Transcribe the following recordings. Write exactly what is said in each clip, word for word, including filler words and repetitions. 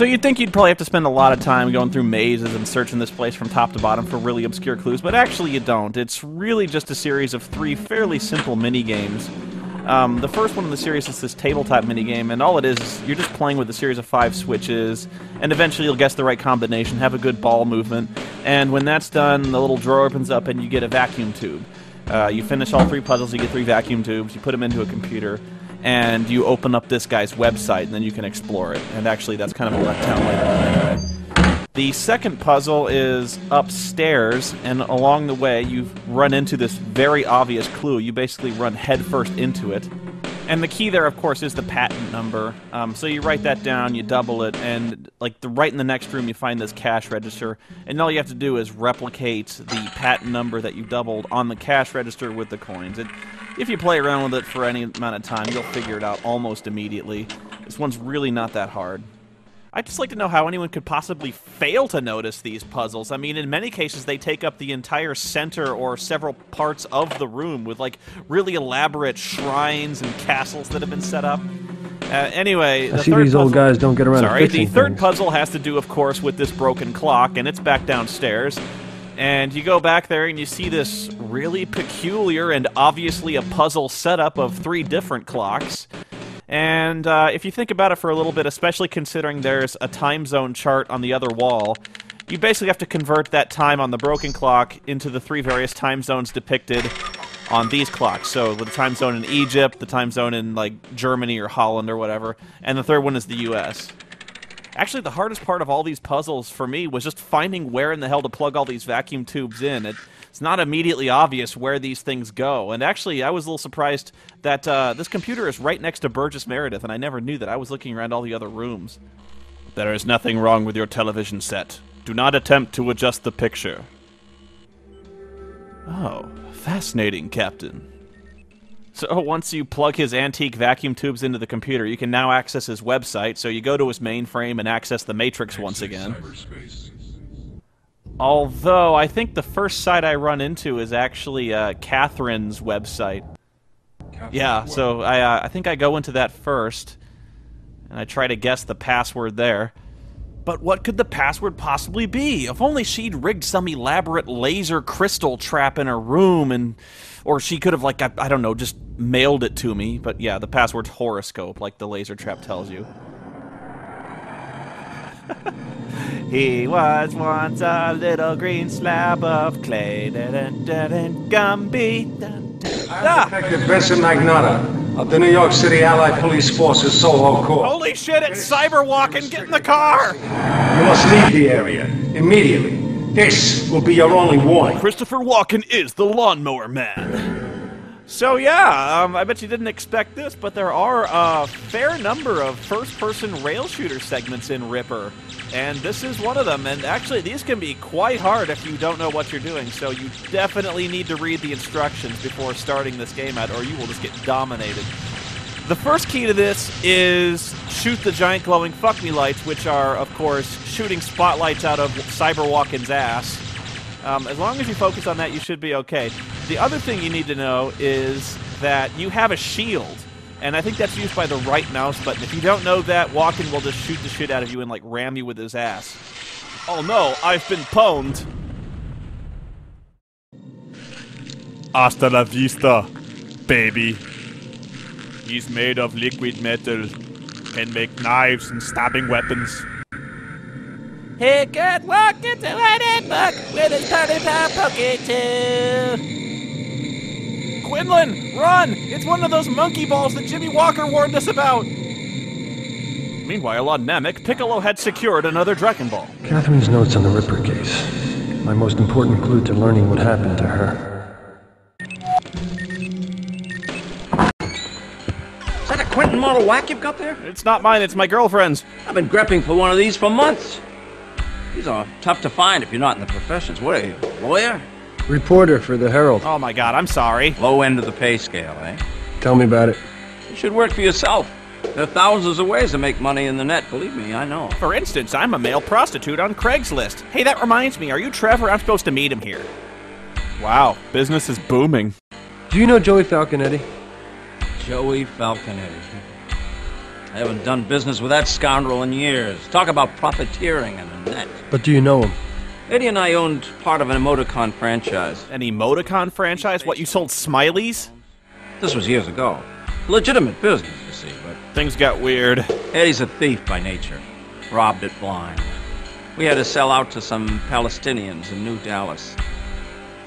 So you'd think you'd probably have to spend a lot of time going through mazes and searching this place from top to bottom for really obscure clues, but actually you don't. It's really just a series of three fairly simple mini-games. Um, the first one in the series is this tabletop minigame, and all it is is you're just playing with a series of five switches, and eventually you'll guess the right combination, have a good ball movement, and when that's done, the little drawer opens up and you get a vacuum tube. Uh, you finish all three puzzles, you get three vacuum tubes, you put them into a computer, and you open up this guy's website, and then you can explore it. And actually, that's kind of a letdown later. The second puzzle is upstairs, and along the way you run into this very obvious clue. You basically run headfirst into it. And the key there, of course, is the patent number. Um, so you write that down, you double it, and like the, right in the next room you find this cash register. And all you have to do is replicate the patent number that you doubled on the cash register with the coins. It, if you play around with it for any amount of time, you'll figure it out almost immediately. This one's really not that hard. I'd just like to know how anyone could possibly fail to notice these puzzles. I mean, in many cases, they take up the entire center or several parts of the room with, like, really elaborate shrines and castles that have been set up. Uh, anyway, the I see third these puzzle, old guys don't get around sorry, to fixing the third things. Puzzle has to do, of course, with this broken clock, and it's back downstairs. And you go back there and you see this really peculiar and obviously a puzzle setup of three different clocks. And uh, if you think about it for a little bit, especially considering there's a time zone chart on the other wall, you basically have to convert that time on the broken clock into the three various time zones depicted on these clocks. So the time zone in Egypt, the time zone in like Germany or Holland or whatever, and the third one is the U S Actually, the hardest part of all these puzzles for me was just finding where in the hell to plug all these vacuum tubes in. It, It's not immediately obvious where these things go. And actually, I was a little surprised that uh, this computer is right next to Burgess Meredith, and I never knew that. I was looking around all the other rooms. There is nothing wrong with your television set. Do not attempt to adjust the picture. Oh, fascinating, Captain. So once you plug his antique vacuum tubes into the computer, you can now access his website. So you go to his mainframe and access the Matrix once again. Cyberspace. Although, I think the first site I run into is actually uh, Catherine's website. Catherine yeah, so I, uh, I think I go into that first, and I try to guess the password there. But what could the password possibly be? If only she'd rigged some elaborate laser crystal trap in her room, and or she could have, like, I, I don't know, just mailed it to me. But yeah, the password's horoscope, like the laser trap tells you. He was once a little green slab of clay. Gambit. Ah! I'm Detective Benson Magnotta of the New York City Allied Police Force's Soho Corps. Holy shit, it's Cyberwalken! Get in the car! You must leave the area immediately. This will be your only warning. Christopher Walken is the lawnmower man. So yeah, um, I bet you didn't expect this, but there are a fair number of first-person rail shooter segments in Ripper. And this is one of them, and actually these can be quite hard if you don't know what you're doing, so you definitely need to read the instructions before starting this game out, or you will just get dominated. The first key to this is shoot the giant glowing fuck me lights, which are, of course, shooting spotlights out of Cyberwalken's ass. Um, as long as you focus on that, you should be okay. The other thing you need to know is that you have a shield. And I think that's used by the right mouse button. If you don't know that, Walken will just shoot the shit out of you and, like, ram you with his ass. Oh no, I've been pwned. Hasta la vista, baby. He's made of liquid metal. Can make knives and stabbing weapons. He could walk into any book with his tiny power poke too. Quinlan, run! It's one of those monkey balls that Jimmy Walker warned us about! Meanwhile, on Namek, Piccolo had secured another Dragon Ball. Catherine's notes on the Ripper case. My most important clue to learning what happened to her. Is that a Quentin model whack you've got there? It's not mine, it's my girlfriend's. I've been grepping for one of these for months. These are tough to find if you're not in the professions. What are you, a lawyer? Reporter for the Herald. Oh my god, I'm sorry. Low end of the pay scale, eh? Tell me about it. You should work for yourself. There are thousands of ways to make money in the net, believe me, I know. For instance, I'm a male prostitute on Craigslist. Hey, that reminds me, are you Trevor? I'm supposed to meet him here. Wow, business is booming. Do you know Joey Falconetti? Joey Falconetti. I haven't done business with that scoundrel in years. Talk about profiteering and the net. But do you know him? Eddie and I owned part of an emoticon franchise. An emoticon franchise? What, you sold smileys? This was years ago. Legitimate business, you see, but... Things got weird. Eddie's a thief by nature. Robbed it blind. We had to sell out to some Palestinians in New Dallas.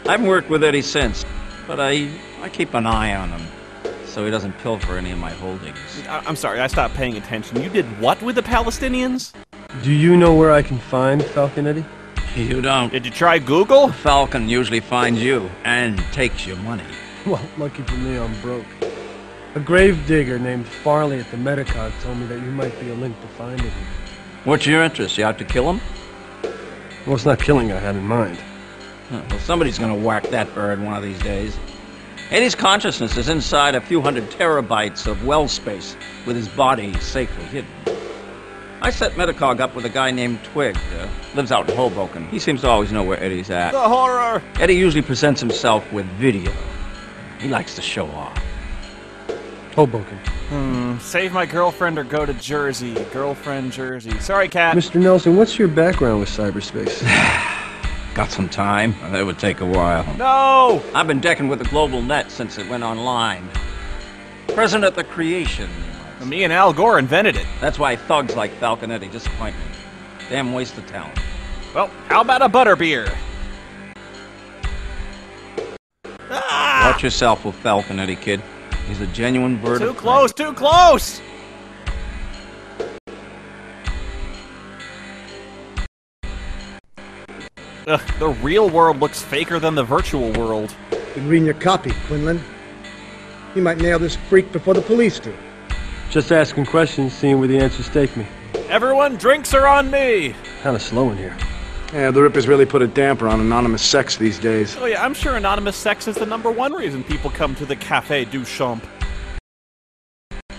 I haven't worked with Eddie since, but I, I keep an eye on him, so he doesn't pilfer any of my holdings. I I'm sorry, I stopped paying attention. You did what with the Palestinians? Do you know where I can find Falcon Eddie? You don't. Did you try Google? The Falcon usually finds you and takes your money. Well, lucky for me, I'm broke. A gravedigger named Farley at the Medicon told me that you might be a link to finding him. What's your interest? You out to kill him? Well, it's not killing I had in mind. Oh, well, somebody's gonna whack that bird one of these days. Eddie's consciousness is inside a few hundred terabytes of well space with his body safely hidden. I set Metacog up with a guy named Twig, uh, lives out in Hoboken. He seems to always know where Eddie's at. The horror! Eddie usually presents himself with video. He likes to show off. Hoboken. Hmm, save my girlfriend or go to Jersey. Girlfriend, Jersey. Sorry, Cat. Mister Nelson, what's your background with cyberspace? Got some time? Well, that would take a while. No! I've been decking with the global net since it went online. Present at the creation. Me and Al Gore invented it. That's why thugs like Falconetti disappoint me. Damn waste of talent. Well, how about a butterbeer? Ah! Watch yourself with Falconetti, kid. He's a genuine bird. Too close, too close! Ugh, the real world looks faker than the virtual world. Been reading your copy, Quinlan. You might nail this freak before the police do. Just asking questions, seeing where the answers take me. Everyone, drinks are on me! Kinda slow in here. Yeah, the Ripper's really put a damper on anonymous sex these days. Oh yeah, I'm sure anonymous sex is the number one reason people come to the Café du Champ.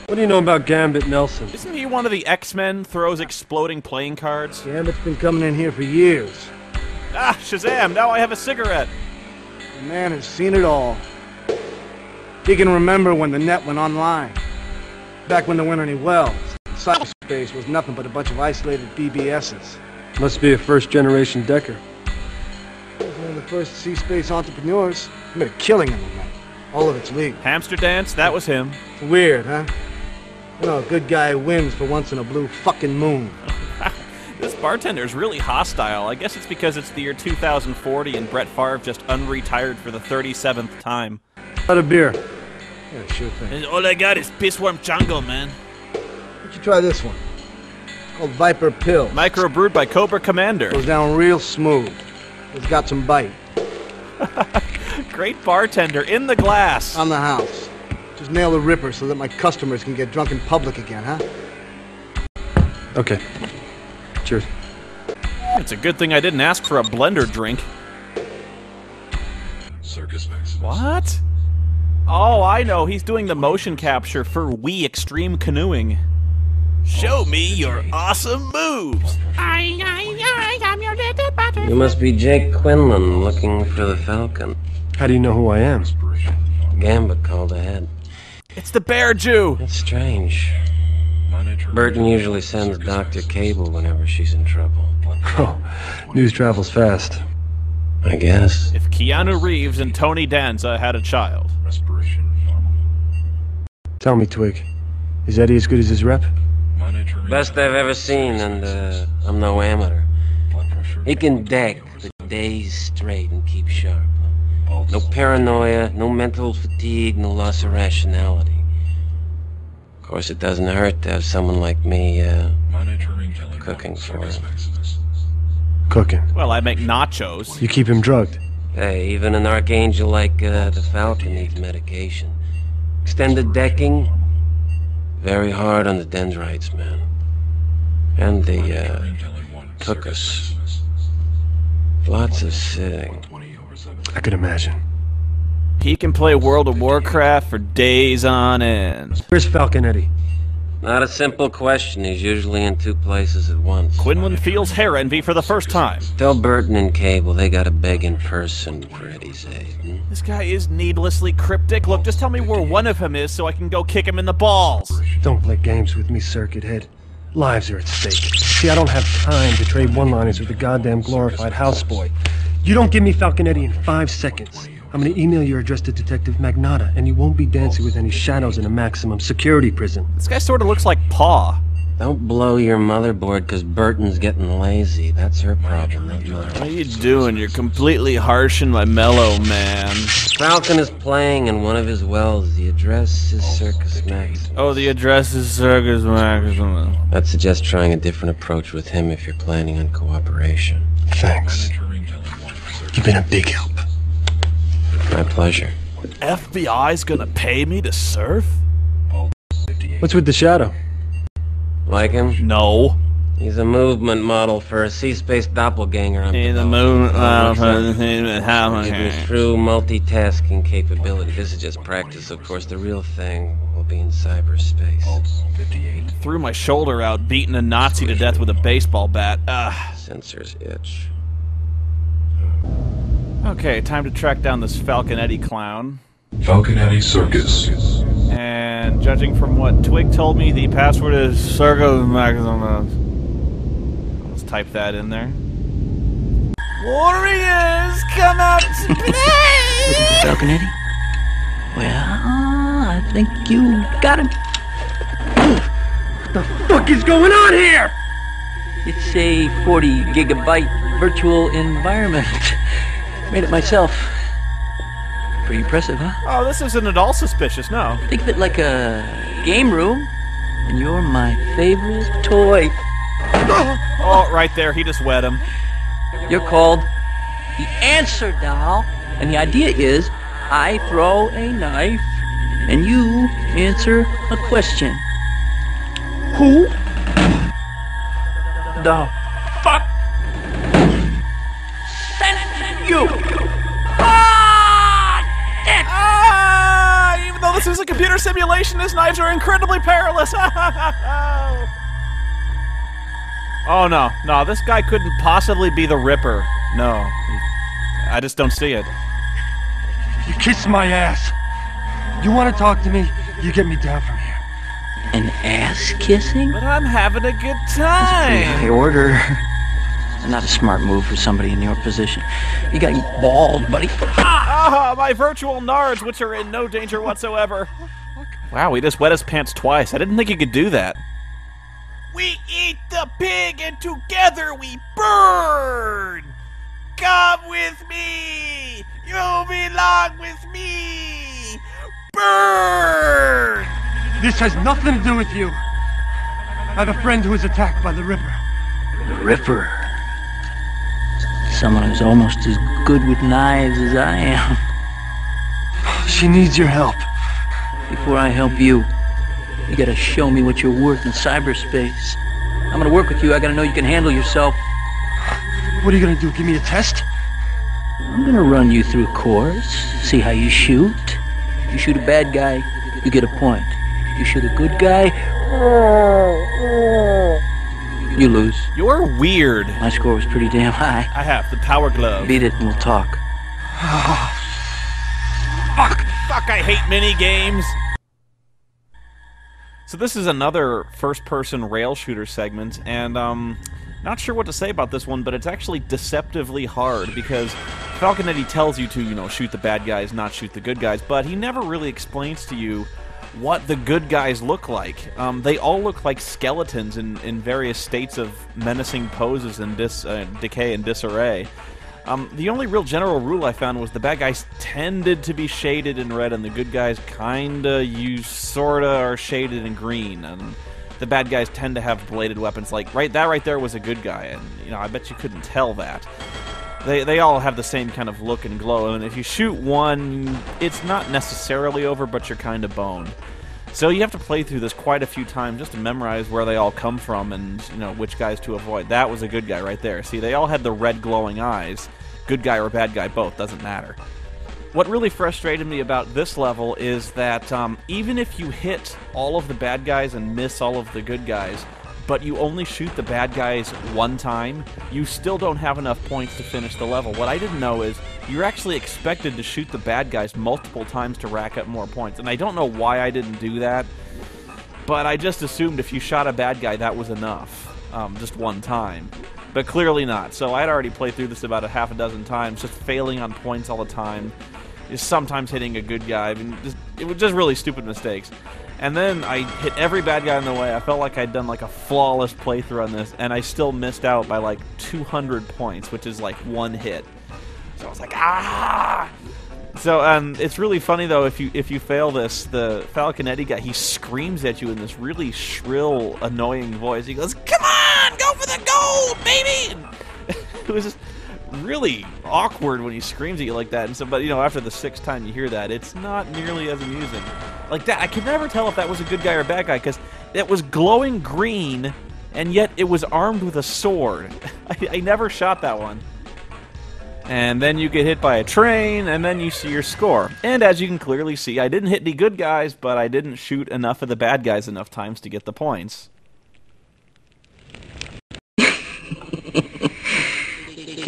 What do you know about Gambit Nelson? Isn't he one of the X-Men, throws exploding playing cards? Gambit's been coming in here for years. Ah, Shazam, now I have a cigarette! The man has seen it all. He can remember when the net went online. Back when there weren't any wells, cyberspace was nothing but a bunch of isolated B B Ss. Must be a first-generation decker. He was one of the first C-space entrepreneurs. He made a killing in the night. All of its league. Hamster Dance, that was him. It's weird, huh? You know, a good guy wins for once in a blue fucking moon. This bartender's really hostile. I guess it's because it's the year two thousand forty and Brett Favre just unretired for the thirty-seventh time. Got a beer. Yeah, sure thing. All I got is pissworm jungle, man. Why don't you try this one? It's called Viper Pill. Microbrewed by Cobra Commander. Goes down real smooth. It's got some bite. Great bartender in the glass. On the house. Just nail the Ripper so that my customers can get drunk in public again, huh? Okay. Cheers. It's a good thing I didn't ask for a blender drink. Circus Maximum. What? Oh, I know. He's doing the motion capture for Wii Extreme Canoeing. Show me your awesome moves! I, I, I, I'm your little butterfly. You must be Jake Quinlan looking for the Falcon. How do you know who I am? Gambit called ahead. It's the Bear Jew! It's strange. Burton usually sends Doctor Cable whenever she's in trouble. Oh, news travels fast. I guess. If Keanu Reeves and Tony Danza had a child. Respiration normal. Tell me, Twig, is Eddie as good as his rep? Best I've ever seen, and uh, I'm no amateur. He can deck for days straight and keep sharp. No paranoia, no mental fatigue, no loss of rationality. Of course, it doesn't hurt to have someone like me uh, cooking for him. Cooking. Well, I make nachos. You keep him drugged. Hey, even an archangel like uh, the Falcon needs medication. Extended decking? Very hard on the dendrites, man. And the, uh, cookers. Lots of sitting. I could imagine. He can play World of Warcraft for days on end. Where's Falcon Eddie? Not a simple question. He's usually in two places at once. Quinlan feels hair envy for the first time. Tell Burton and Cable they gotta beg in person for Eddie's aid. Hmm? This guy is needlessly cryptic. Look, just tell me where one of him is so I can go kick him in the balls. Don't play games with me, Circuit Head. Lives are at stake. See, I don't have time to trade one-liners with a goddamn glorified houseboy. You don't give me Falcon Eddie in five seconds. I'm gonna email your address to Detective Magnata, and you won't be dancing with any shadows in a maximum security prison. This guy sort of looks like Paw. Don't blow your motherboard, because Burton's getting lazy. That's her problem, not mine. What are you doing? You're completely harshing my mellow, man. Falcon is playing in one of his wells. The address is Circus Maximum. Oh, the address is Circus Maximum. I'd suggest trying a different approach with him if you're planning on cooperation. Thanks. You've been a big help. My pleasure. F B I's gonna pay me to surf? What's with the shadow? Like him? No. He's a movement model for a C-space doppelganger. I'm He's a movement model for the doppelganger. True multitasking capability. This is just practice, of course. The real thing will be in cyberspace. Threw my shoulder out, beating a Nazi to death with a baseball bat. Ugh. Sensors itch. Okay, time to track down this Falconetti clown. Falconetti Circus. And judging from what Twig told me, the password is Circus Maximum. Let's type that in there. Warriors, come out to play! Falconetti? Well, I think you got him. What the fuck is going on here? It's a forty gigabyte virtual environment. Made it myself. Pretty impressive, huh? Oh, this isn't at all suspicious, no. Think of it like a game room, and you're my favorite toy. Oh, right there, he just wet him. You're called the Answer Doll, and the idea is I throw a knife, and you answer a question. Who the fuck sent you? This is a computer simulation. His knives are incredibly perilous. Oh, no. No, this guy couldn't possibly be the Ripper. No. I just don't see it. You kissed my ass. You want to talk to me? You get me down from here. An ass kissing? But I'm having a good time. That's pretty high order. Not a smart move for somebody in your position. You gotta get bald, buddy. Ah! Ah, my virtual nards, which are in no danger whatsoever. Wow, he just wet his pants twice. I didn't think he could do that. We eat the pig and together we burn! Come with me! You belong with me! Burn! This has nothing to do with you. I have a friend who was attacked by the Ripper. The Ripper? Someone who's almost as good with knives as I am. She needs your help. Before I help you, you gotta show me what you're worth in cyberspace. I'm gonna work with you. I gotta know you can handle yourself. What are you gonna do? Give me a test? I'm gonna run you through a course, see how you shoot. You shoot a bad guy, you get a point. You shoot a good guy, you lose. You're weird. My score was pretty damn high. I have the power glove. Beat it and we'll talk. Oh, fuck! Fuck, I hate mini games! So this is another first-person rail shooter segment, and, um, not sure what to say about this one, but it's actually deceptively hard, because Falconetti tells you to, you know, shoot the bad guys, not shoot the good guys, but he never really explains to you what the good guys look like. Um, they all look like skeletons in, in various states of menacing poses and dis, uh, decay and disarray. Um, the only real general rule I found was the bad guys tended to be shaded in red and the good guys kinda, you sorta are shaded in green. And the bad guys tend to have bladed weapons like, right, that right there was a good guy, and you know, I bet you couldn't tell that. They, they all have the same kind of look and glow, and if you shoot one, it's not necessarily over, but you're kind of boned. So you have to play through this quite a few times just to memorize where they all come from and, you know, which guys to avoid. That was a good guy right there. See, they all had the red glowing eyes. Good guy or bad guy, both, doesn't matter. What really frustrated me about this level is that um, even if you hit all of the bad guys and miss all of the good guys, but you only shoot the bad guys one time, you still don't have enough points to finish the level. What I didn't know is you're actually expected to shoot the bad guys multiple times to rack up more points. And I don't know why I didn't do that, but I just assumed if you shot a bad guy, that was enough, um, just one time. But clearly not. So I'd already played through this about a half a dozen times, just failing on points all the time, just sometimes hitting a good guy. I mean, just, it was just really stupid mistakes. And then I hit every bad guy in the way. I felt like I'd done like a flawless playthrough on this, and I still missed out by like two hundred points, which is like one hit. So I was like, ah! So um, it's really funny though. If you if you fail this, the Falcon Eddie guy, he screams at you in this really shrill, annoying voice. He goes, "Come on, go for the gold, baby!" And it was just really awkward when he screams at you like that. And so, but you know, after the sixth time you hear that, it's not nearly as amusing. Like that, I could never tell if that was a good guy or a bad guy, because it was glowing green, and yet it was armed with a sword. I, I never shot that one. And then you get hit by a train, and then you see your score. And as you can clearly see, I didn't hit any good guys, but I didn't shoot enough of the bad guys enough times to get the points. In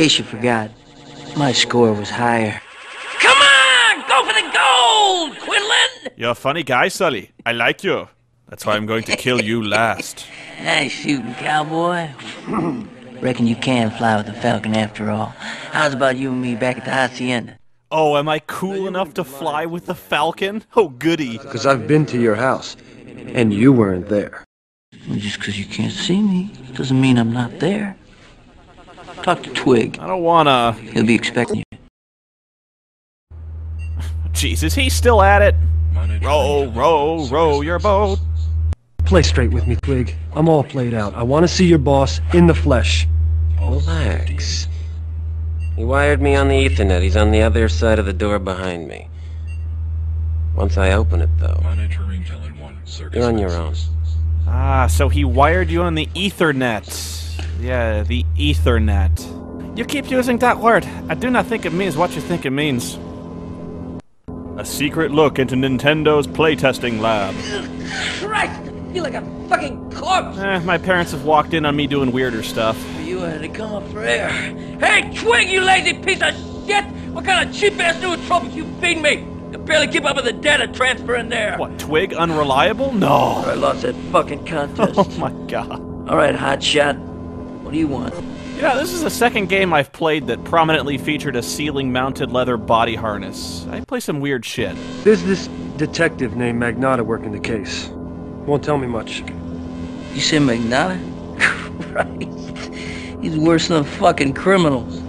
case you forgot, my score was higher. Come on! Go for the gold, Quinlan! You're a funny guy, Sully. I like you. That's why I'm going to kill you last. Nice shooting, cowboy. Reckon you can fly with the Falcon after all. How's about you and me back at the Hacienda? Oh, am I cool enough to fly with the Falcon? Oh, goody. Because I've been to your house, and you weren't there. Just because you can't see me doesn't mean I'm not there. Talk to Twig. I don't wanna. He'll be expecting you. Jesus, he's still at it. Row, row, row your boat. Play straight with me, Twig. I'm all played out. I want to see your boss in the flesh. Relax. He wired me on the Ethernet. He's on the other side of the door behind me. Once I open it, though, you're on your own. Ah, so he wired you on the Ethernet. Yeah, the Ethernet. You keep using that word. I do not think it means what you think it means. A secret look into Nintendo's playtesting lab. Christ! You're like a fucking corpse! Eh, my parents have walked in on me doing weirder stuff. You had to come up for air. Hey, Twig, you lazy piece of shit! What kind of cheap-ass nootropic you feed me? I barely keep up with the data transfer in there. What, Twig unreliable? No! I lost that fucking contest. Oh my god. Alright, hotshot. What do you want? Yeah, this is the second game I've played that prominently featured a ceiling-mounted leather body harness. I play some weird shit. There's this detective named Magnata working the case. Won't tell me much. You said Magnata? Christ. He's worse than fucking criminals.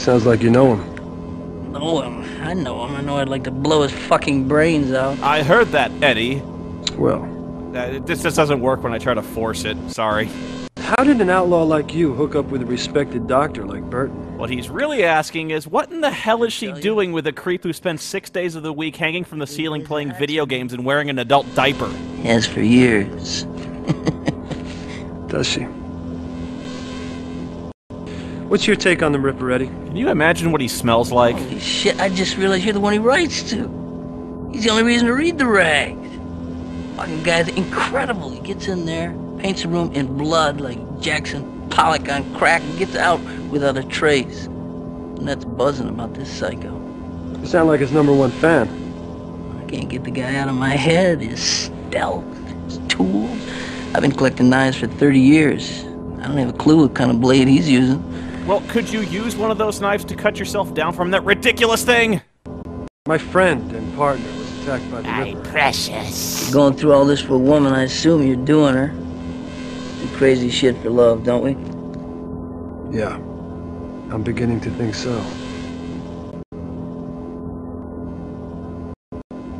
Sounds like you know him. Know him? I know him. I know I'd like to blow his fucking brains out. I heard that, Eddie. Well. Uh, this just doesn't work when I try to force it. Sorry. How did an outlaw like you hook up with a respected doctor like Burton? What he's really asking is, what in the hell is she doing with a creep who spends six days of the week hanging from the ceiling playing video games and wearing an adult diaper? Has for years. Does she? What's your take on the Ripper, Eddie? Can you imagine what he smells like? Holy shit, I just realized you're the one he writes to. He's the only reason to read the rags. Fucking guy's incredible. He gets in there, paints the room in blood like Jackson Pollock on crack, and gets out without a trace. And that's buzzing about this psycho. You sound like his number one fan. I can't get the guy out of my head. His stealth, his tools. I've been collecting knives for thirty years. I don't have a clue what kind of blade he's using. Well, could you use one of those knives to cut yourself down from that ridiculous thing? My friend and partner was attacked by the Ripper. My precious. You're going through all this for a woman, I assume you're doing her. Crazy shit for love, don't we? Yeah, I'm beginning to think so.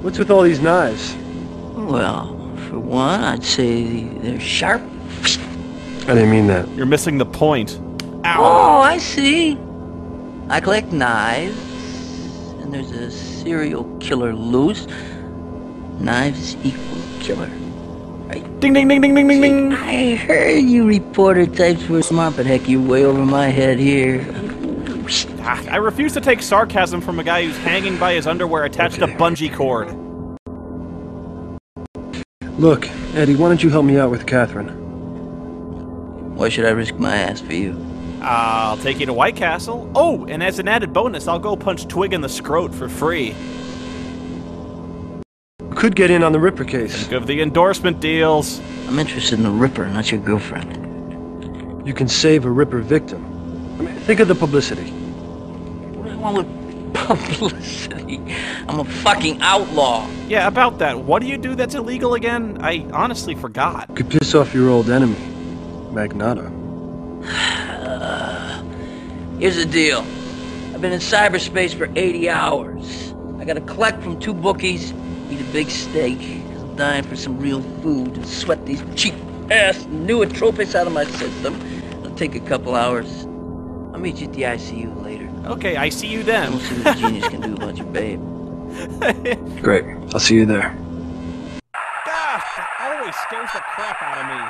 What's with all these knives? Well, for one, I'd say they're sharp. I didn't mean that. You're missing the point. Ow. Oh, I see. I collect knives, and there's a serial killer loose. Knives equal killer. Ding, ding, ding, ding, ding, ding, ding. I heard you reporter types were smart, but heck, you're way over my head here. I refuse to take sarcasm from a guy who's hanging by his underwear attached okay. to bungee cord. Look, Eddie, why don't you help me out with Catherine? Why should I risk my ass for you? I'll take you to White Castle. Oh, and as an added bonus, I'll go punch Twig in the scrot for free. Could get in on the Ripper case. Think of the endorsement deals. I'm interested in the Ripper, not your girlfriend. You can save a Ripper victim. I mean, think of the publicity. What do I want with publicity? I'm a fucking outlaw. Yeah, about that. What do you do that's illegal again? I honestly forgot. Could piss off your old enemy, Magnata. uh, here's the deal. I've been in cyberspace for eighty hours. I got to collect from two bookies. Eat a big steak, cause I'm dying for some real food, and sweat these cheap-ass nootropics out of my system. It'll take a couple hours. I'll meet you at the I C U later. Okay, I see you then. We'll see what the genius can do about your babe. Great, I'll see you there. Gosh, that always scares the crap out of me.